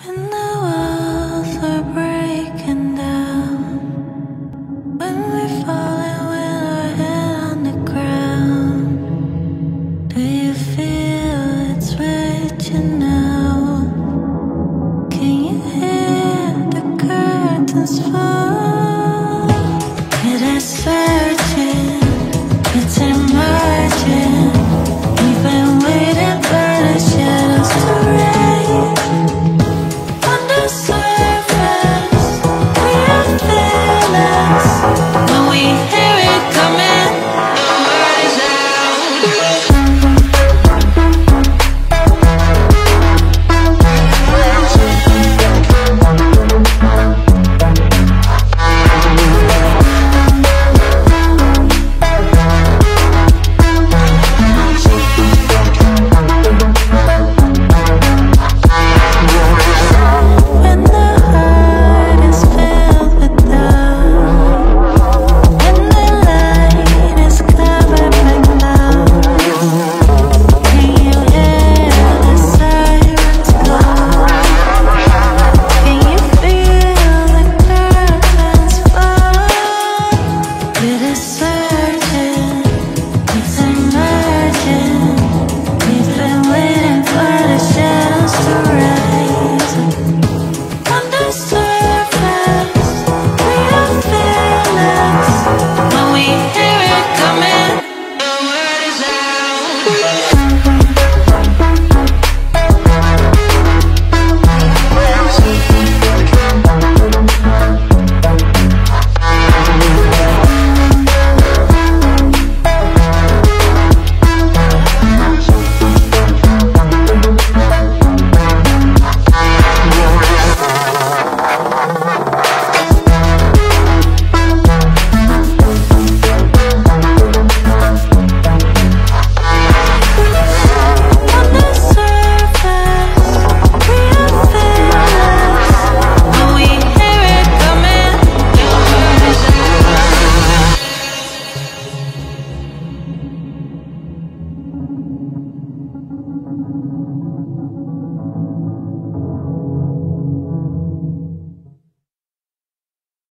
When